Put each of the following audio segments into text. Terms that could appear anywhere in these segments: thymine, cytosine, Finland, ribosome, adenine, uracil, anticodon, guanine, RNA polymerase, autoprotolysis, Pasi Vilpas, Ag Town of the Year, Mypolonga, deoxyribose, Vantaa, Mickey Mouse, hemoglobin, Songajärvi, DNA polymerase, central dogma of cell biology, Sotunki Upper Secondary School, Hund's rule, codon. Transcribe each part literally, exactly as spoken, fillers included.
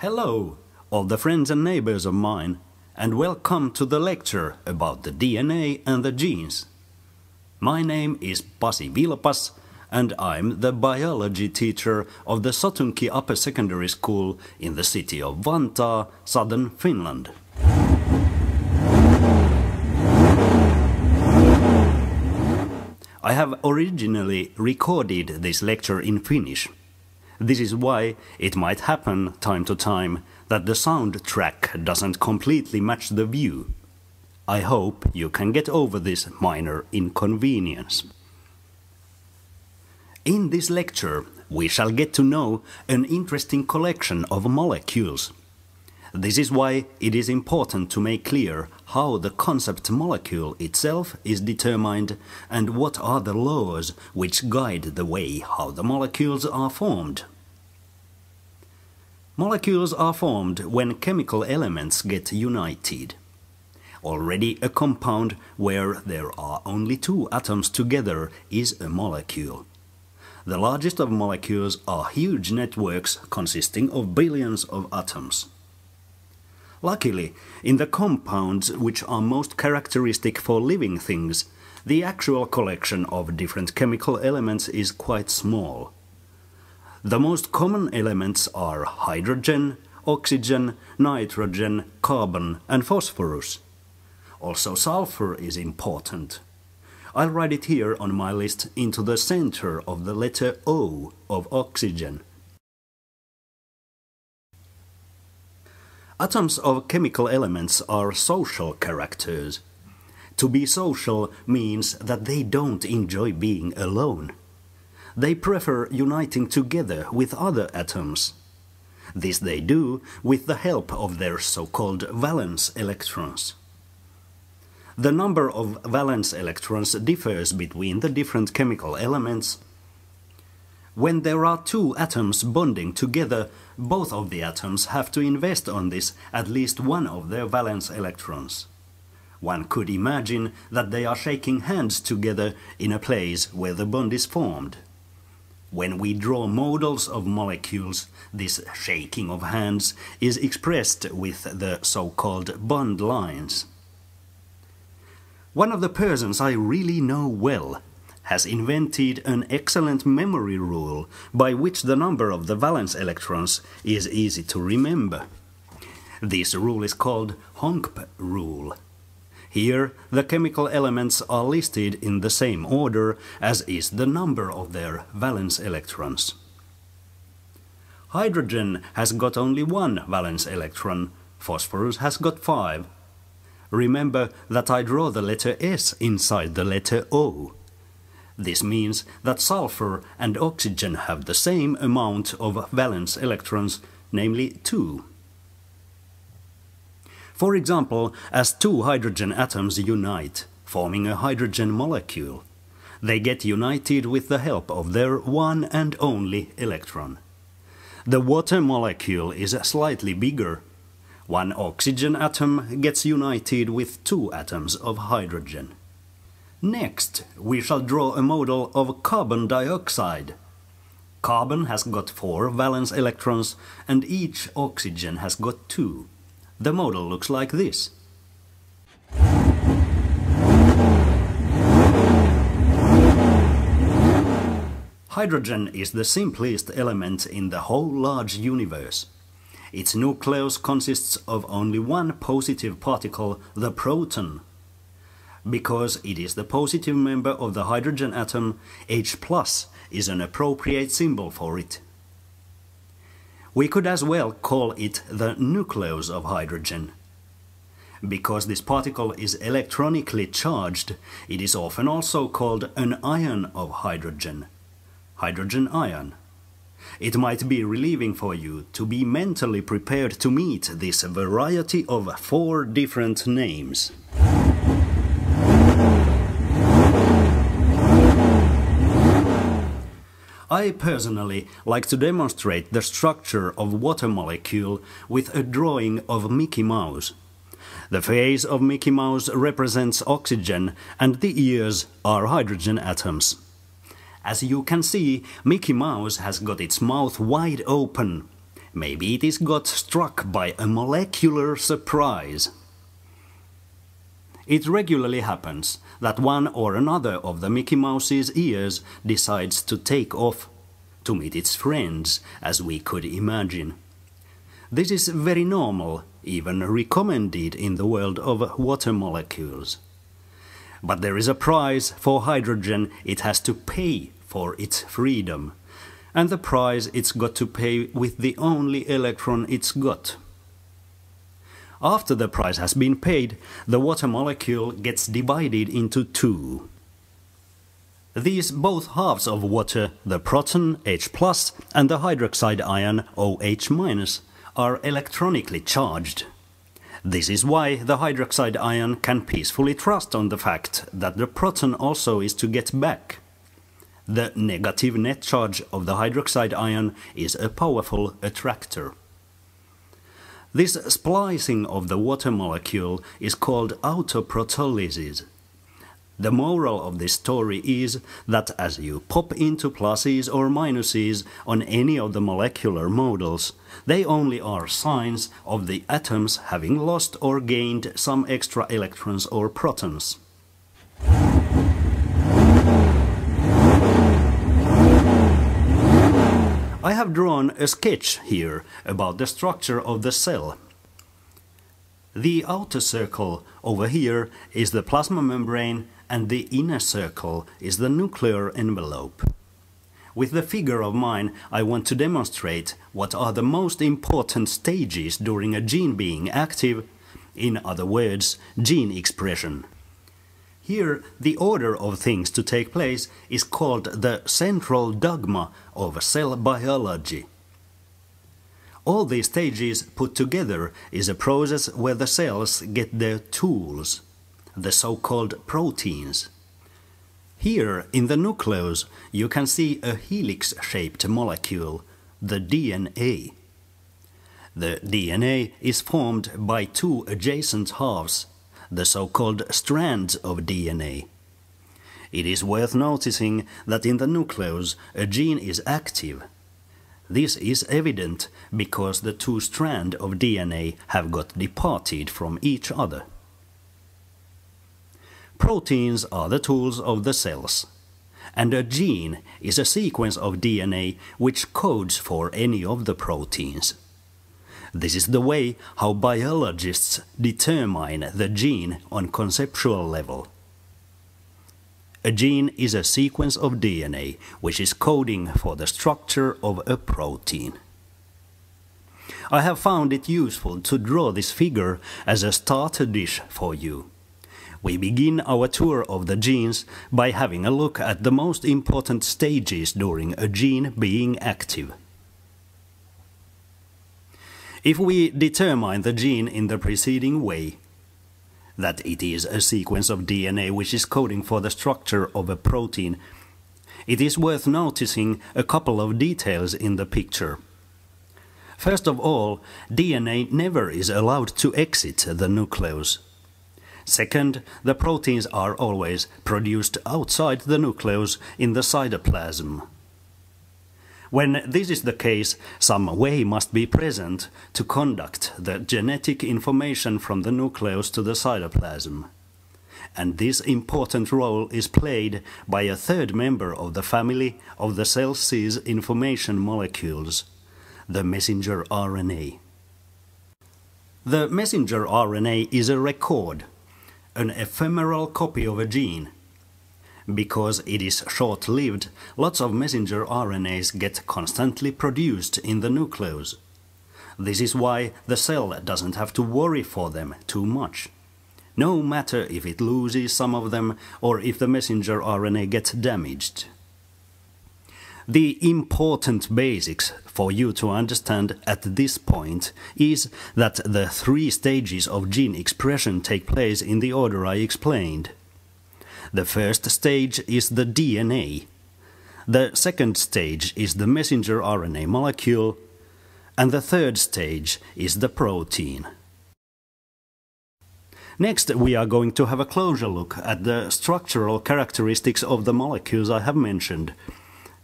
Hello, all the friends and neighbors of mine, and welcome to the lecture about the D N A and the genes. My name is Pasi Vilpas, and I'm the biology teacher of the Sotunki Upper Secondary School in the city of Vantaa, southern Finland. I have originally recorded this lecture in Finnish. This is why it might happen time to time that the soundtrack doesn't completely match the view. I hope you can get over this minor inconvenience. In this lecture, we shall get to know an interesting collection of molecules. This is why it is important to make clear how the concept molecule itself is determined and what are the laws which guide the way how the molecules are formed. Molecules are formed when chemical elements get united. Already a compound where there are only two atoms together is a molecule. The largest of molecules are huge networks consisting of billions of atoms. Luckily, in the compounds which are most characteristic for living things, the actual collection of different chemical elements is quite small. The most common elements are hydrogen, oxygen, nitrogen, carbon and phosphorus. Also sulfur is important. I'll write it here on my list into the center of the letter O of oxygen. Atoms of chemical elements are social characters. To be social means that they don't enjoy being alone. They prefer uniting together with other atoms. This they do with the help of their so-called valence electrons. The number of valence electrons differs between the different chemical elements. When there are two atoms bonding together, both of the atoms have to invest on this at least one of their valence electrons. One could imagine that they are shaking hands together in a place where the bond is formed. When we draw models of molecules, this shaking of hands is expressed with the so-called bond lines. One of the persons I really know well has invented an excellent memory rule by which the number of the valence electrons is easy to remember. This rule is called Hund's rule. Here, the chemical elements are listed in the same order as is the number of their valence electrons. Hydrogen has got only one valence electron, phosphorus has got five. Remember that I draw the letter S inside the letter O. This means that sulfur and oxygen have the same amount of valence electrons, namely two. For example, as two hydrogen atoms unite, forming a hydrogen molecule, they get united with the help of their one and only electron. The water molecule is slightly bigger. One oxygen atom gets united with two atoms of hydrogen. Next, we shall draw a model of carbon dioxide. Carbon has got four valence electrons and each oxygen has got two. The model looks like this. Hydrogen is the simplest element in the whole large universe. Its nucleus consists of only one positive particle, the proton. Because it is the positive member of the hydrogen atom, H plus is an appropriate symbol for it. We could as well call it the nucleus of hydrogen. Because this particle is electronically charged, it is often also called an ion of hydrogen, hydrogen ion. It might be relieving for you to be mentally prepared to meet this variety of four different names. I personally like to demonstrate the structure of water molecule with a drawing of Mickey Mouse. The face of Mickey Mouse represents oxygen and the ears are hydrogen atoms. As you can see, Mickey Mouse has got its mouth wide open. Maybe it is got struck by a molecular surprise. It regularly happens that one or another of the Mickey Mouse's ears decides to take off to meet its friends, as we could imagine. This is very normal, even recommended in the world of water molecules. But there is a price for hydrogen it has to pay for its freedom, and the price it's got to pay with the only electron it's got. After the price has been paid, the water molecule gets divided into two. These both halves of water, the proton H plus, and the hydroxide ion O H minus, are electronically charged. This is why the hydroxide ion can peacefully trust on the fact that the proton also is to get back. The negative net charge of the hydroxide ion is a powerful attractor. This splicing of the water molecule is called autoprotolysis. The moral of this story is that as you pop into pluses or minuses on any of the molecular models, they only are signs of the atoms having lost or gained some extra electrons or protons. I have drawn a sketch here about the structure of the cell. The outer circle over here is the plasma membrane, and the inner circle is the nuclear envelope. With the figure of mine, I want to demonstrate what are the most important stages during a gene being active, in other words, gene expression. Here, the order of things to take place is called the central dogma of cell biology. All these stages put together is a process where the cells get their tools, the so-called proteins. Here, in the nucleus, you can see a helix-shaped molecule, the D N A. The D N A is formed by two adjacent halves, the so-called strands of D N A. It is worth noticing that in the nucleus, a gene is active. This is evident because the two strands of D N A have got departed from each other. Proteins are the tools of the cells, and a gene is a sequence of D N A which codes for any of the proteins. This is the way how biologists determine the gene on conceptual level. A gene is a sequence of D N A which is coding for the structure of a protein. I have found it useful to draw this figure as a starter dish for you. We begin our tour of the genes by having a look at the most important stages during a gene being active. If we determine the gene in the preceding way, that it is a sequence of D N A which is coding for the structure of a protein, it is worth noticing a couple of details in the picture. First of all, D N A never is allowed to exit the nucleus. Second, the proteins are always produced outside the nucleus in the cytoplasm. When this is the case, some way must be present to conduct the genetic information from the nucleus to the cytoplasm. And this important role is played by a third member of the family of the cell's information molecules, the messenger R N A. The messenger R N A is a record, an ephemeral copy of a gene. Because it is short-lived, lots of messenger R N As get constantly produced in the nucleus. This is why the cell doesn't have to worry for them too much. No matter if it loses some of them or if the messenger R N A gets damaged. The important basics for you to understand at this point is that the three stages of gene expression take place in the order I explained. The first stage is the D N A, the second stage is the messenger R N A molecule, and the third stage is the protein. Next, we are going to have a closer look at the structural characteristics of the molecules I have mentioned,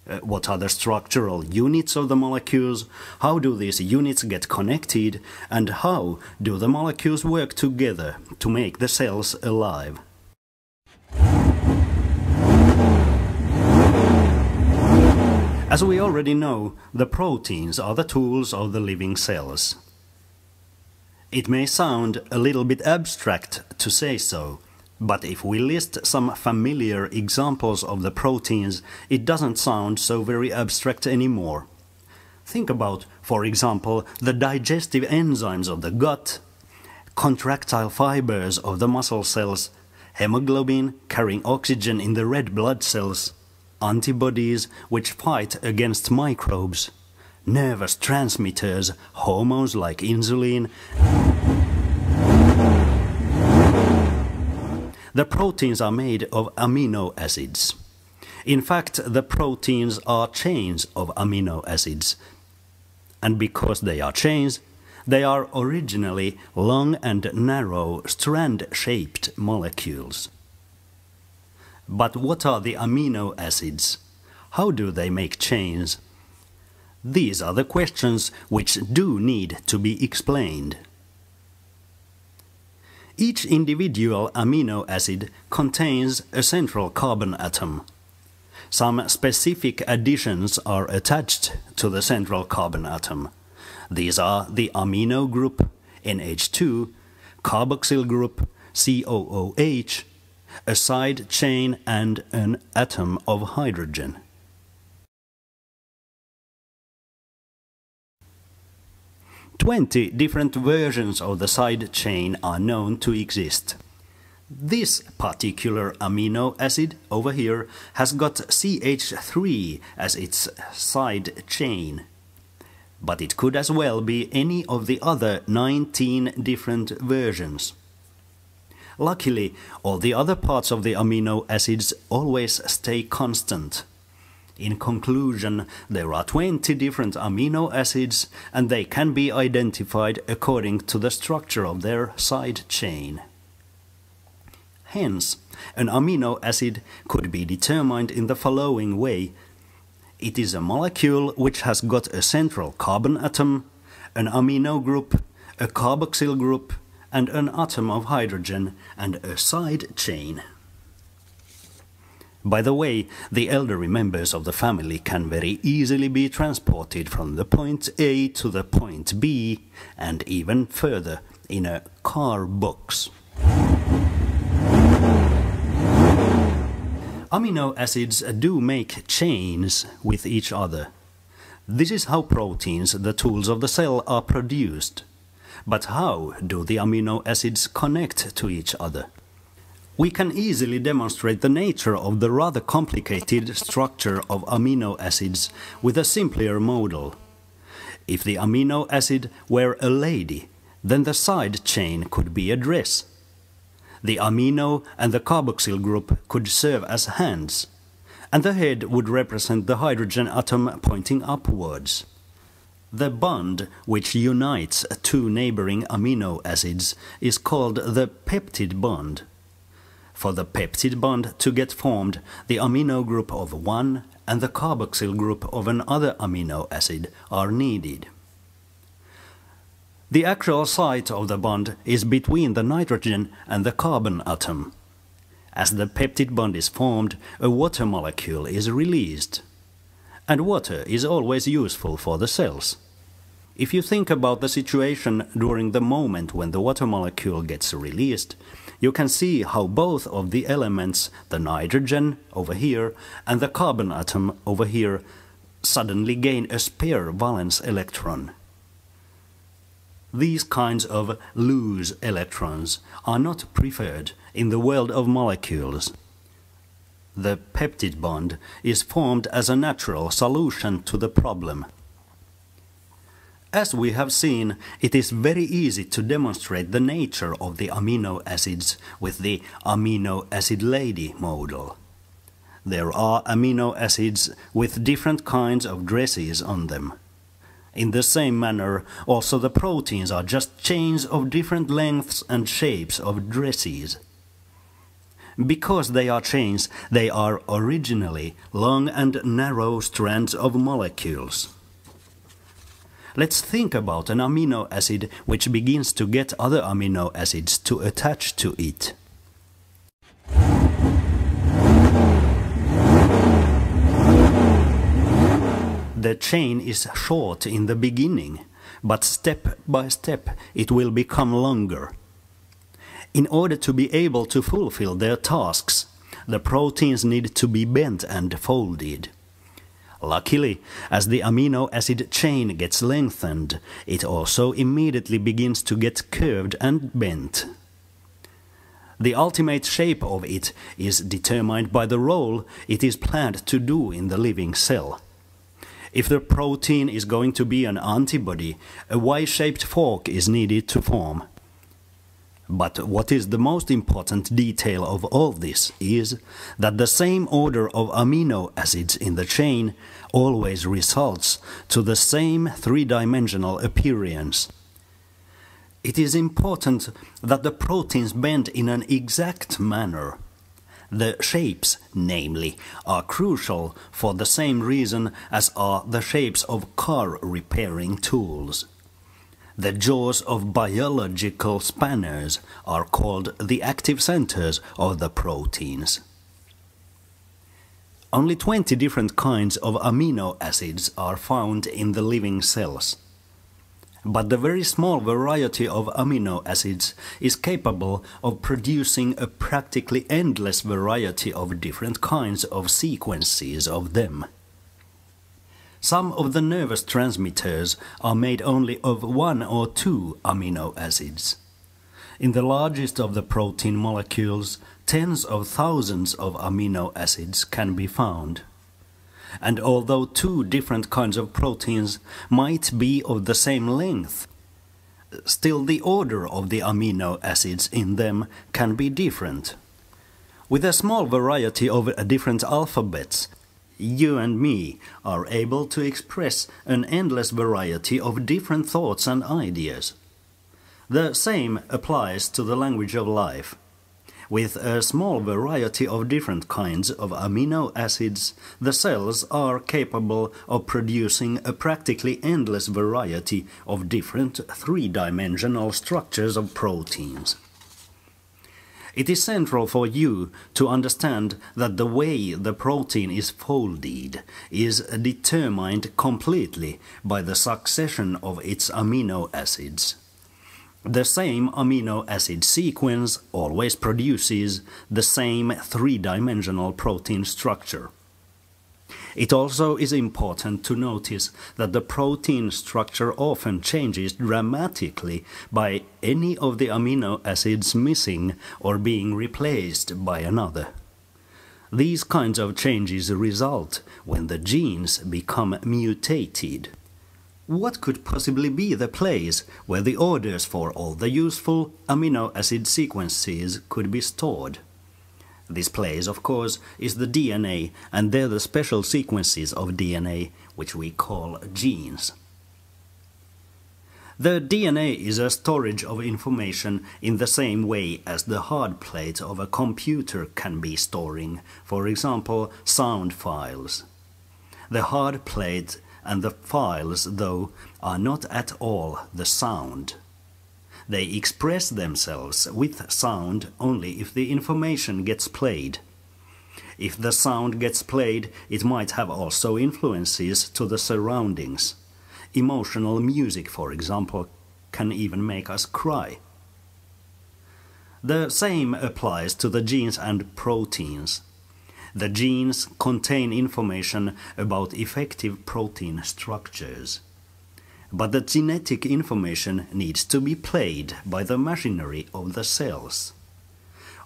Uh, what are the structural units of the molecules, how do these units get connected, and how do the molecules work together to make the cells alive. As we already know, the proteins are the tools of the living cells. It may sound a little bit abstract to say so, but if we list some familiar examples of the proteins, it doesn't sound so very abstract anymore. Think about, for example, the digestive enzymes of the gut, contractile fibers of the muscle cells, hemoglobin carrying oxygen in the red blood cells, antibodies which fight against microbes, nervous transmitters, hormones like insulin. The proteins are made of amino acids. In fact, the proteins are chains of amino acids. And because they are chains, they are originally long and narrow strand-shaped molecules. But what are the amino acids? How do they make chains? These are the questions which do need to be explained. Each individual amino acid contains a central carbon atom. Some specific additions are attached to the central carbon atom. These are the amino group, N H two, carboxyl group, C O O H, a side chain and an atom of hydrogen. twenty different versions of the side chain are known to exist. This particular amino acid over here has got C H three as its side chain. But it could as well be any of the other nineteen different versions. Luckily, all the other parts of the amino acids always stay constant. In conclusion, there are twenty different amino acids, and they can be identified according to the structure of their side chain. Hence, an amino acid could be determined in the following way. It is a molecule which has got a central carbon atom, an amino group, a carboxyl group, and an atom of hydrogen, and a side chain. By the way, the elderly members of the family can very easily be transported from the point A to the point B, and even further, in a car box. Amino acids do make chains with each other. This is how proteins, the tools of the cell, are produced. But how do the amino acids connect to each other? We can easily demonstrate the nature of the rather complicated structure of amino acids with a simpler model. If the amino acid were a lady, then the side chain could be a dress. The amino and the carboxyl group could serve as hands, and the head would represent the hydrogen atom pointing upwards. The bond which unites two neighboring amino acids is called the peptid bond. For the peptid bond to get formed, the amino group of one and the carboxyl group of another amino acid are needed. The actual site of the bond is between the nitrogen and the carbon atom. As the peptid bond is formed, a water molecule is released. And water is always useful for the cells. If you think about the situation during the moment when the water molecule gets released, you can see how both of the elements, the nitrogen over here and the carbon atom over here, suddenly gain a spare valence electron. These kinds of loose electrons are not preferred in the world of molecules. The peptid bond is formed as a natural solution to the problem. As we have seen, it is very easy to demonstrate the nature of the amino acids with the amino acid lady model. There are amino acids with different kinds of dresses on them. In the same manner, also the proteins are just chains of different lengths and shapes of dresses. Because they are chains, they are originally long and narrow strands of molecules. Let's think about an amino acid which begins to get other amino acids to attach to it. The chain is short in the beginning, but step by step it will become longer. In order to be able to fulfill their tasks, the proteins need to be bent and folded. Luckily, as the amino acid chain gets lengthened, it also immediately begins to get curved and bent. The ultimate shape of it is determined by the role it is planned to do in the living cell. If the protein is going to be an antibody, a Y-shaped fork is needed to form. But what is the most important detail of all this is that the same order of amino acids in the chain always results to the same three-dimensional appearance. It is important that the proteins bend in an exact manner. The shapes, namely, are crucial for the same reason as are the shapes of car repairing tools. The jaws of biological spanners are called the active centers of the proteins. Only twenty different kinds of amino acids are found in the living cells. But the very small variety of amino acids is capable of producing a practically endless variety of different kinds of sequences of them. Some of the nervous transmitters are made only of one or two amino acids. In the largest of the protein molecules, tens of thousands of amino acids can be found. And although two different kinds of proteins might be of the same length, still the order of the amino acids in them can be different. With a small variety of different alphabets, you and me are able to express an endless variety of different thoughts and ideas. The same applies to the language of life. With a small variety of different kinds of amino acids, the cells are capable of producing a practically endless variety of different three-dimensional structures of proteins. It is central for you to understand that the way the protein is folded is determined completely by the succession of its amino acids. The same amino acid sequence always produces the same three-dimensional protein structure. It also is important to notice that the protein structure often changes dramatically by any of the amino acids missing or being replaced by another. These kinds of changes result when the genes become mutated. What could possibly be the place where the orders for all the useful amino acid sequences could be stored? This place, of course, is the D N A, and they're the special sequences of D N A, which we call genes. The D N A is a storage of information in the same way as the hard plate of a computer can be storing, for example, sound files. The hard plate and the files, though, are not at all the sound. They express themselves with sound only if the information gets played. If the sound gets played, it might have also influences to the surroundings. Emotional music, for example, can even make us cry. The same applies to the genes and proteins. The genes contain information about effective protein structures. But the genetic information needs to be played by the machinery of the cells.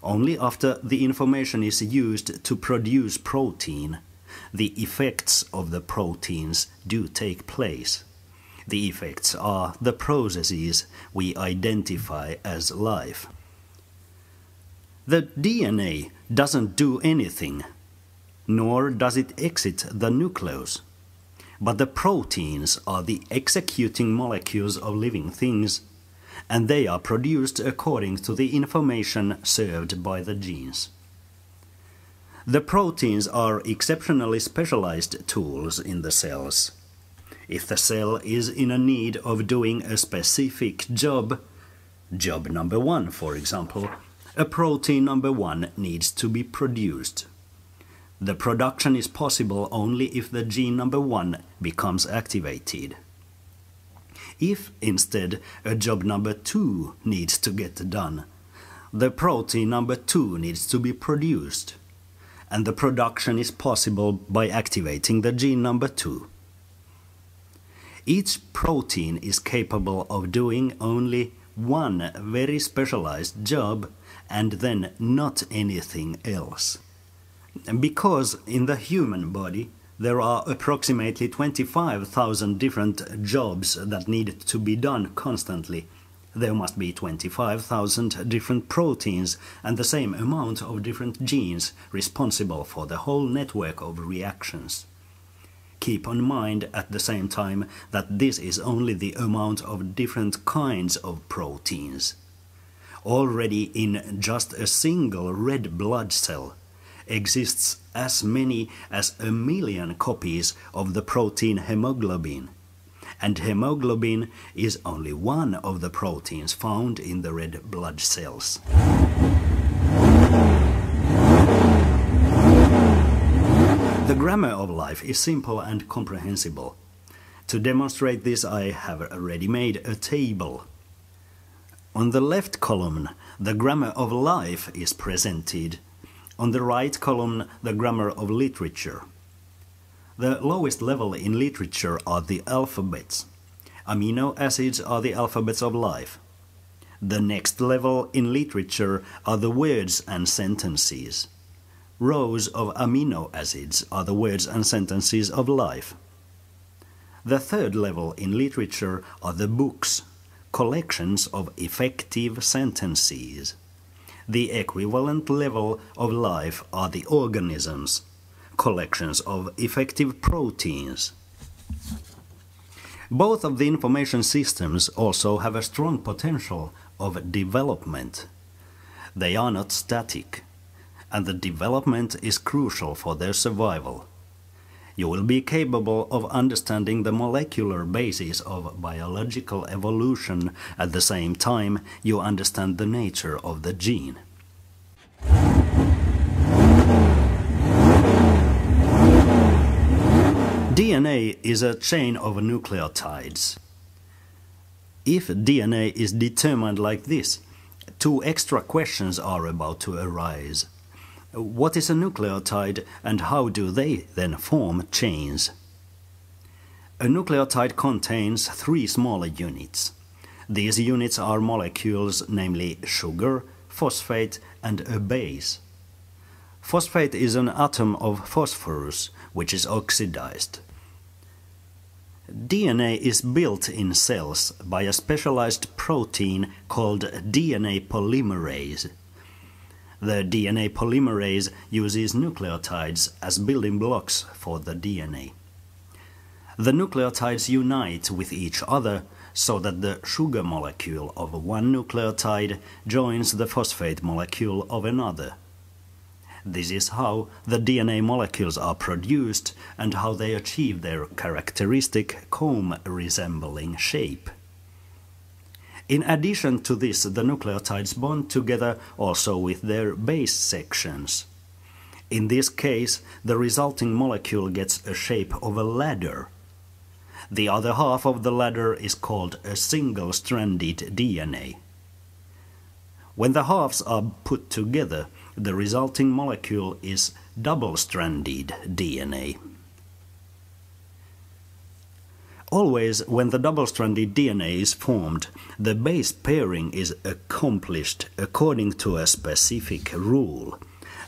Only after the information is used to produce protein, the effects of the proteins do take place. The effects are the processes we identify as life. The D N A doesn't do anything, nor does it exit the nucleus. But the proteins are the executing molecules of living things, and they are produced according to the information served by the genes. The proteins are exceptionally specialized tools in the cells. If the cell is in a need of doing a specific job, job number one, for example, a protein number one needs to be produced. The production is possible only if the gene number one becomes activated. If, instead, a job number two needs to get done, the protein number two needs to be produced, and the production is possible by activating the gene number two. Each protein is capable of doing only one very specialized job and then not anything else. Because in the human body there are approximately twenty-five thousand different jobs that need to be done constantly, there must be twenty-five thousand different proteins and the same amount of different genes responsible for the whole network of reactions. Keep in mind at the same time that this is only the amount of different kinds of proteins. Already in just a single red blood cell exists as many as a million copies of the protein hemoglobin. And hemoglobin is only one of the proteins found in the red blood cells. The grammar of life is simple and comprehensible. To demonstrate this, I have already made a table. On the left column, the grammar of life is presented. On the right column, the grammar of literature. The lowest level in literature are the alphabets. Amino acids are the alphabets of life. The next level in literature are the words and sentences. Rows of amino acids are the words and sentences of life. The third level in literature are the books, collections of effective sentences. The equivalent level of life are the organisms, collections of effective proteins. Both of the information systems also have a strong potential of development. They are not static, and the development is crucial for their survival. You will be capable of understanding the molecular basis of biological evolution at the same time you understand the nature of the gene. D N A is a chain of nucleotides. If D N A is determined like this, two extra questions are about to arise. What is a nucleotide and how do they then form chains? A nucleotide contains three smaller units. These units are molecules, namely sugar, phosphate and a base. Phosphate is an atom of phosphorus, which is oxidized. D N A is built in cells by a specialized protein called D N A polymerase. The D N A polymerase uses nucleotides as building blocks for the D N A. The nucleotides unite with each other so that the sugar molecule of one nucleotide joins the phosphate molecule of another. This is how the D N A molecules are produced and how they achieve their characteristic comb-resembling shape. In addition to this, the nucleotides bond together also with their base sections. In this case, the resulting molecule gets a shape of a ladder. The other half of the ladder is called a single-stranded D N A. When the halves are put together, the resulting molecule is double-stranded D N A. Always, when the double-stranded D N A is formed, the base pairing is accomplished according to a specific rule.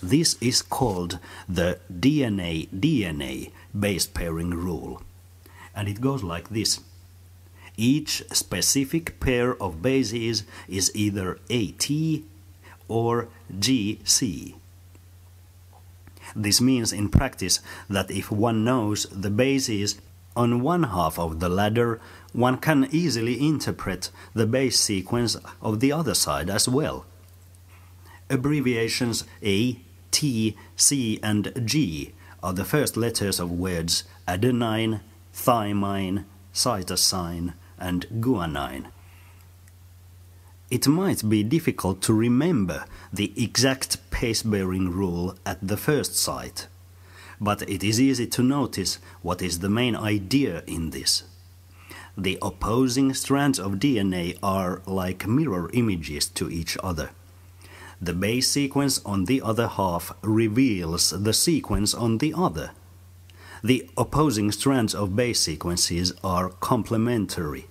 This is called the D N A D N A base pairing rule. And it goes like this. Each specific pair of bases is either A T or G C. This means in practice that if one knows the bases on one half of the ladder, one can easily interpret the base sequence of the other side as well. Abbreviations A, T, C and G are the first letters of words adenine, thymine, cytosine and guanine. It might be difficult to remember the exact pace-bearing rule at the first sight, but it is easy to notice what is the main idea in this. The opposing strands of D N A are like mirror images to each other. The base sequence on the other half reveals the sequence on the other. The opposing strands of base sequences are complementary.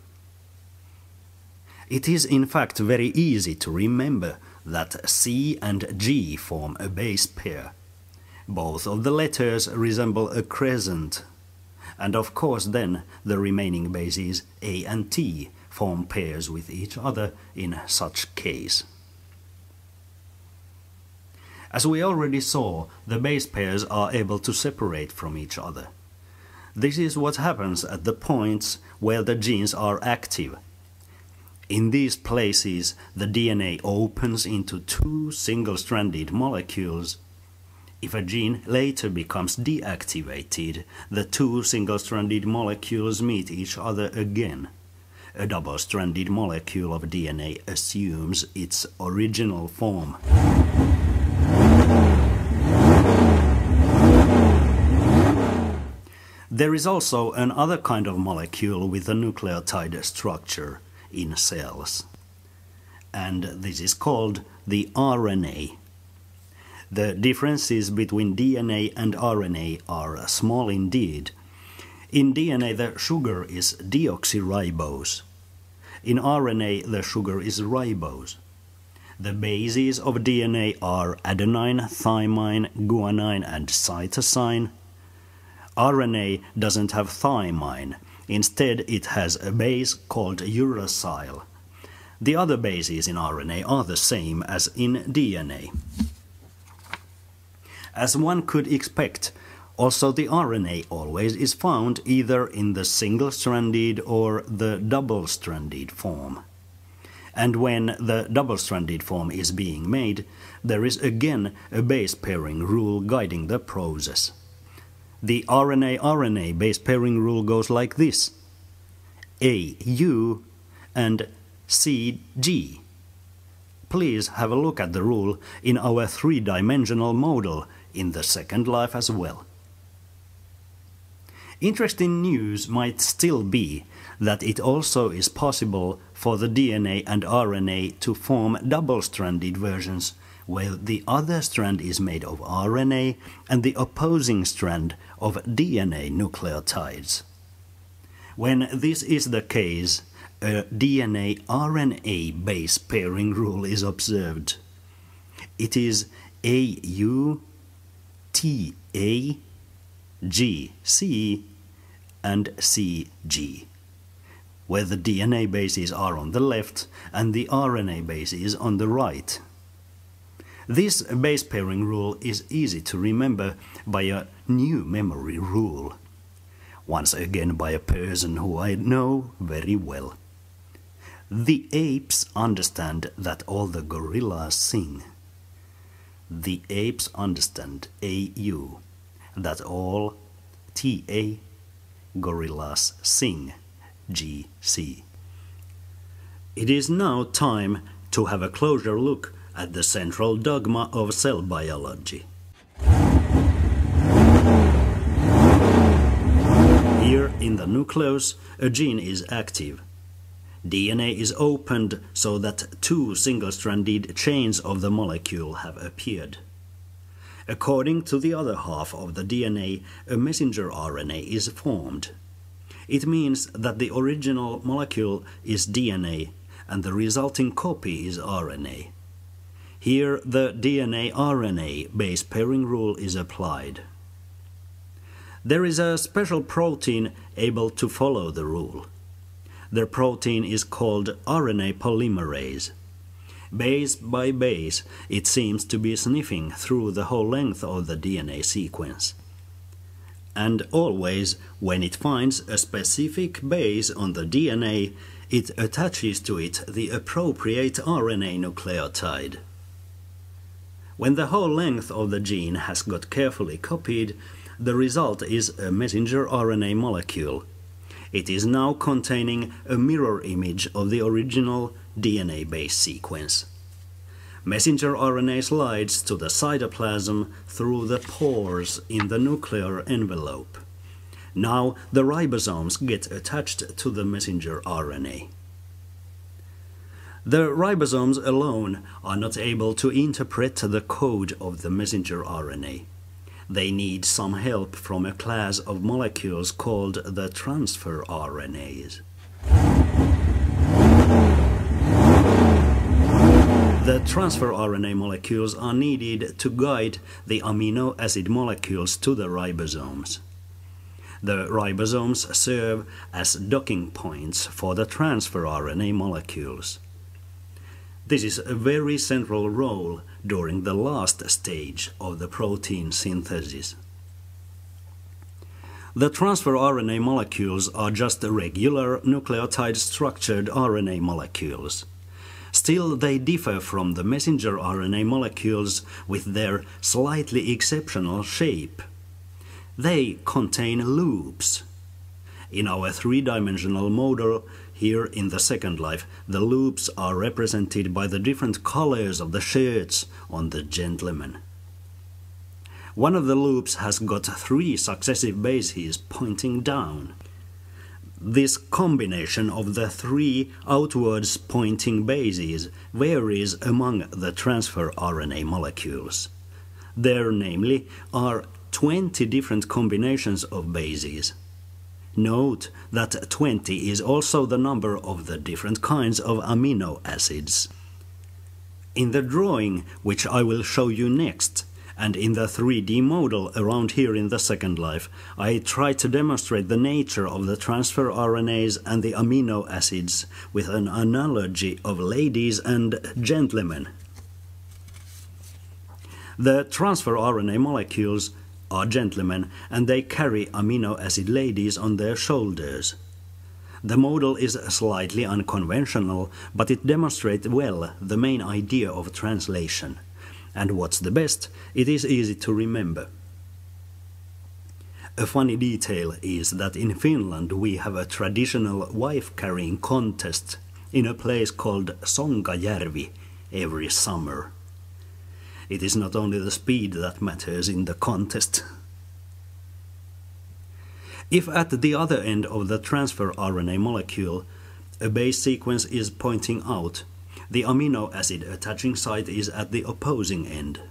It is in fact very easy to remember that C and G form a base pair. Both of the letters resemble a crescent. And of course then the remaining bases A and T form pairs with each other in such case. As we already saw, the base pairs are able to separate from each other. This is what happens at the points where the genes are active. In these places, the D N A opens into two single-stranded molecules. If a gene later becomes deactivated, the two single-stranded molecules meet each other again. A double-stranded molecule of D N A assumes its original form. There is also another kind of molecule with a nucleotide structure in cells, and this is called the R N A. The differences between D N A and R N A are small indeed. In D N A the sugar is deoxyribose. In R N A the sugar is ribose. The bases of D N A are adenine, thymine, guanine and cytosine. R N A doesn't have thymine. Instead it has a base called uracil. The other bases in R N A are the same as in D N A. As one could expect, also the R N A always is found either in the single-stranded or the double-stranded form. And when the double-stranded form is being made, there is again a base pairing rule guiding the process. The R N A R N A base pairing rule goes like this: A U and C G. Please have a look at the rule in our three-dimensional model in the second life as well. Interesting news might still be that it also is possible for the D N A and R N A to form double-stranded versions where the other strand is made of R N A and the opposing strand of D N A nucleotides. When this is the case, a D N A R N A base pairing rule is observed. It is A U, T A, G C and C G, where the D N A bases are on the left and the R N A bases on the right. This base pairing rule is easy to remember by a new memory rule, once again by a person who I know very well. The apes understand that all the gorillas sing. The apes understand A U, that all T A gorillas sing, G C. It is now time to have a closer look at the central dogma of cell biology. Here in the nucleus, a gene is active. D N A is opened so that two single-stranded chains of the molecule have appeared. According to the other half of the D N A, a messenger R N A is formed. It means that the original molecule is D N A and the resulting copy is R N A. Here the D N A R N A base pairing rule is applied. There is a special protein able to follow the rule. The protein is called R N A polymerase. Base by base, it seems to be sniffing through the whole length of the D N A sequence. And always, when it finds a specific base on the D N A, it attaches to it the appropriate R N A nucleotide. When the whole length of the gene has got carefully copied, the result is a messenger R N A molecule. It is now containing a mirror image of the original D N A-based sequence. Messenger R N A slides to the cytoplasm through the pores in the nuclear envelope. Now the ribosomes get attached to the messenger R N A. The ribosomes alone are not able to interpret the code of the messenger R N A. They need some help from a class of molecules called the transfer R N As. The transfer R N A molecules are needed to guide the amino acid molecules to the ribosomes. The ribosomes serve as docking points for the transfer R N A molecules. This is a very central role during the last stage of the protein synthesis. The transfer R N A molecules are just regular nucleotide-structured R N A molecules. Still, they differ from the messenger R N A molecules with their slightly exceptional shape. They contain loops. In our three-dimensional model, here in the second life, the loops are represented by the different colors of the shirts on the gentleman. One of the loops has got three successive bases pointing down. This combination of the three outwards pointing bases varies among the transfer R N A molecules. There, namely, are twenty different combinations of bases. Note that twenty is also the number of the different kinds of amino acids. In the drawing, which I will show you next, and in the three D model around here in the second life, I try to demonstrate the nature of the transfer R N As and the amino acids with an analogy of ladies and gentlemen. The transfer R N A molecules are gentlemen, and they carry amino acid ladies on their shoulders. The model is slightly unconventional, but it demonstrates well the main idea of translation. And what's the best, it is easy to remember. A funny detail is that in Finland we have a traditional wife-carrying contest in a place called Songajärvi every summer. It is not only the speed that matters in the contest. If at the other end of the transfer R N A molecule a base sequence is pointing out, the amino acid attaching site is at the opposing end.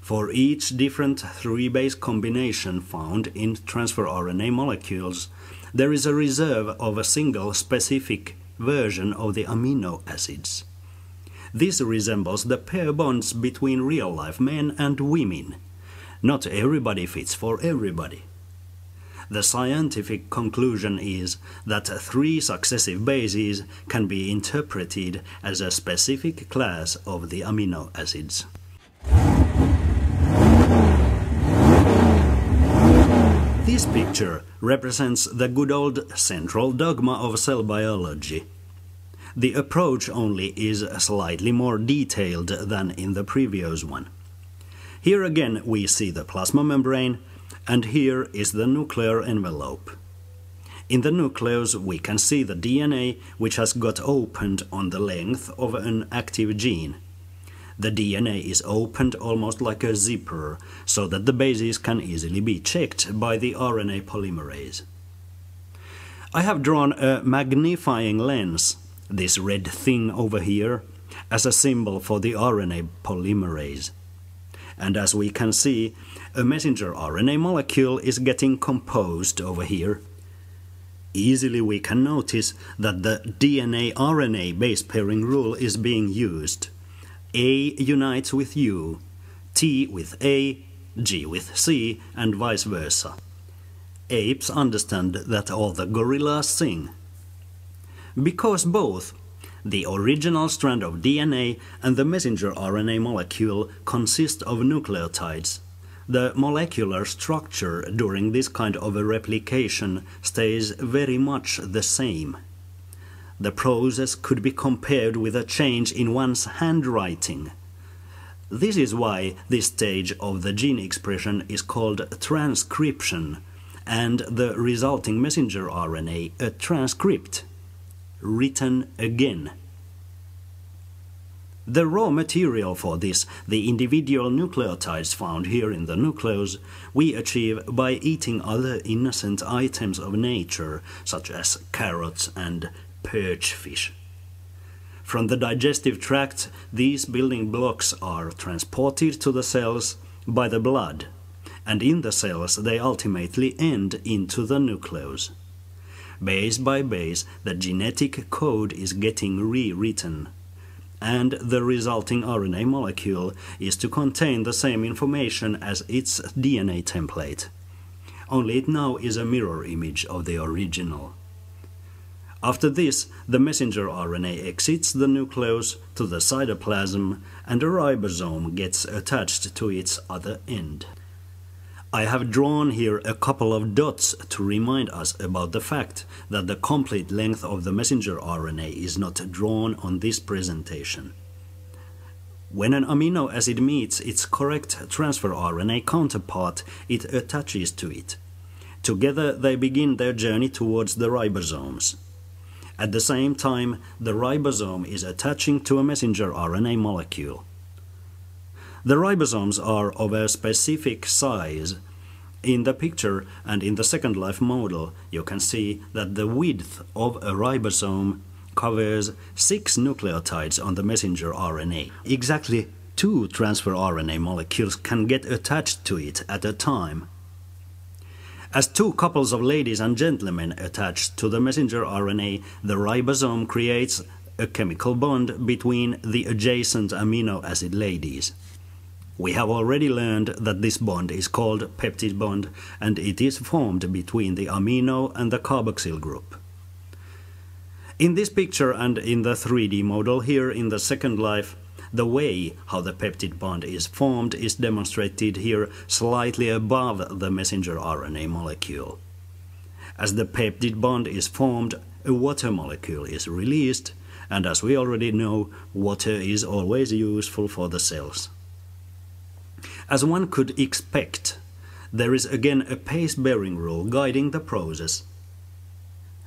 For each different three-base combination found in transfer R N A molecules, there is a reserve of a single specific version of the amino acids. This resembles the pair bonds between real-life men and women. Not everybody fits for everybody. The scientific conclusion is that three successive bases can be interpreted as a specific class of the amino acids. This picture represents the good old central dogma of cell biology. The approach only is slightly more detailed than in the previous one. Here again we see the plasma membrane, and here is the nuclear envelope. In the nucleus we can see the D N A, which has got opened on the length of an active gene. The D N A is opened almost like a zipper, so that the bases can easily be checked by the R N A polymerase. I have drawn a magnifying lens, this red thing over here, as a symbol for the R N A polymerase. And as we can see, a messenger R N A molecule is getting composed over here. Easily we can notice that the D N A R N A base pairing rule is being used. A unites with U, T with A, G with C, and vice versa. Apes understand that all the gorillas sing. Because both the original strand of D N A and the messenger R N A molecule consist of nucleotides, the molecular structure during this kind of a replication stays very much the same. The process could be compared with a change in one's handwriting. This is why this stage of the gene expression is called transcription, and the resulting messenger R N A a transcript, written again. The raw material for this, the individual nucleotides found here in the nucleus, we achieve by eating other innocent items of nature, such as carrots and perch fish. From the digestive tract, these building blocks are transported to the cells by the blood, and in the cells they ultimately end into the nucleus. Base by base, the genetic code is getting rewritten, and the resulting R N A molecule is to contain the same information as its D N A template. Only it now is a mirror image of the original. After this, the messenger R N A exits the nucleus to the cytoplasm, and a ribosome gets attached to its other end. I have drawn here a couple of dots to remind us about the fact that the complete length of the messenger R N A is not drawn on this presentation. When an amino acid meets its correct transfer R N A counterpart, it attaches to it. Together they begin their journey towards the ribosomes. At the same time, the ribosome is attaching to a messenger R N A molecule. The ribosomes are of a specific size. In the picture and in the second life model, you can see that the width of a ribosome covers six nucleotides on the messenger R N A. Exactly two transfer R N A molecules can get attached to it at a time. As two couples of ladies and gentlemen attach to the messenger R N A, the ribosome creates a chemical bond between the adjacent amino acid ladies. We have already learned that this bond is called peptid bond, and it is formed between the amino and the carboxyl group. In this picture and in the three D model here in the second life, the way how the peptid bond is formed is demonstrated here slightly above the messenger R N A molecule. As the peptid bond is formed, a water molecule is released, and as we already know, water is always useful for the cells. As one could expect, there is again a pace-bearing rule guiding the process.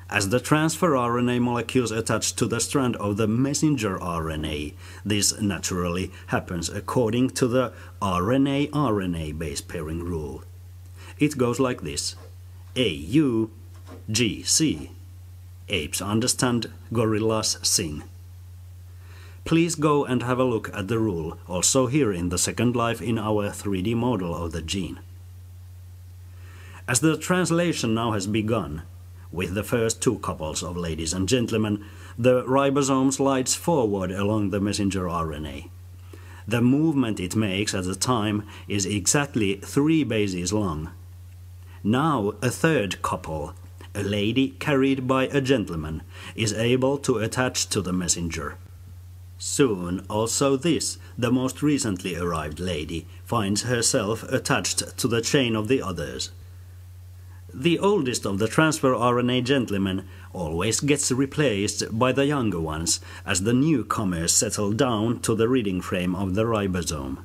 As the transfer R N A molecules attach to the strand of the messenger R N A, this naturally happens according to the R N A R N A base pairing rule. It goes like this: A U G C. Apes understand, gorillas sing. Please go and have a look at the rule, also here in the second life in our three D model of the gene. As the translation now has begun, with the first two couples of ladies and gentlemen, the ribosome slides forward along the messenger R N A. The movement it makes at the time is exactly three bases long. Now a third couple, a lady carried by a gentleman, is able to attach to the messenger. Soon, also this, the most recently arrived lady, finds herself attached to the chain of the others. The oldest of the transfer R N A gentlemen always gets replaced by the younger ones as the newcomers settle down to the reading frame of the ribosome.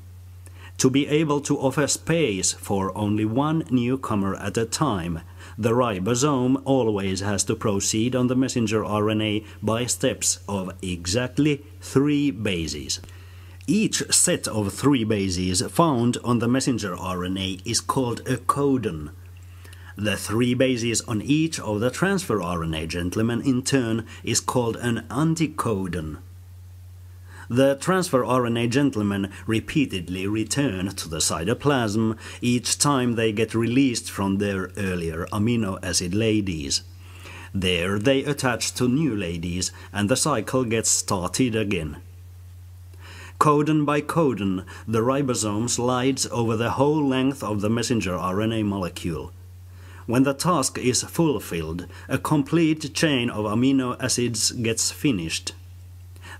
To be able to offer space for only one newcomer at a time, the ribosome always has to proceed on the messenger R N A by steps of exactly three bases. Each set of three bases found on the messenger R N A is called a codon. The three bases on each of the transfer R N A gentlemen in turn is called an anticodon. The transfer R N A gentlemen repeatedly return to the cytoplasm each time they get released from their earlier amino acid ladies. There they attach to new ladies and the cycle gets started again. Codon by codon, the ribosome slides over the whole length of the messenger R N A molecule. When the task is fulfilled, a complete chain of amino acids gets finished.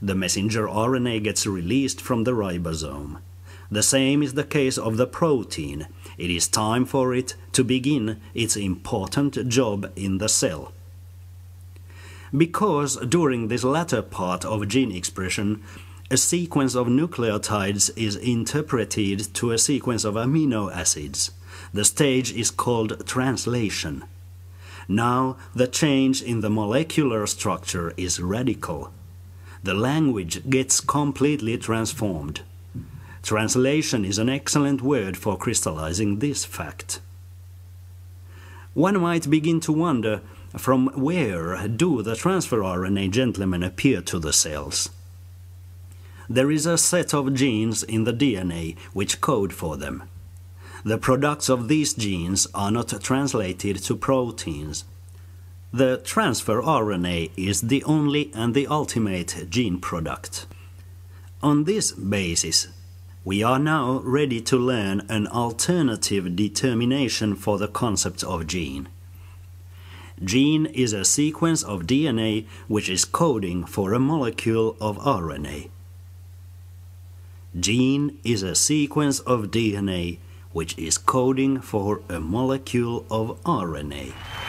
The messenger R N A gets released from the ribosome. The same is the case of the protein. It is time for it to begin its important job in the cell. Because during this latter part of gene expression, a sequence of nucleotides is interpreted to a sequence of amino acids. The stage is called translation. Now the change in the molecular structure is radical. The language gets completely transformed. Translation is an excellent word for crystallizing this fact. One might begin to wonder, from where do the transfer R N A gentlemen appear to the cells? There is a set of genes in the D N A which code for them. The products of these genes are not translated to proteins. The transfer R N A is the only and the ultimate gene product. On this basis, we are now ready to learn an alternative determination for the concept of gene. Gene is a sequence of D N A which is coding for a molecule of R N A. Gene is a sequence of D N A which is coding for a molecule of R N A.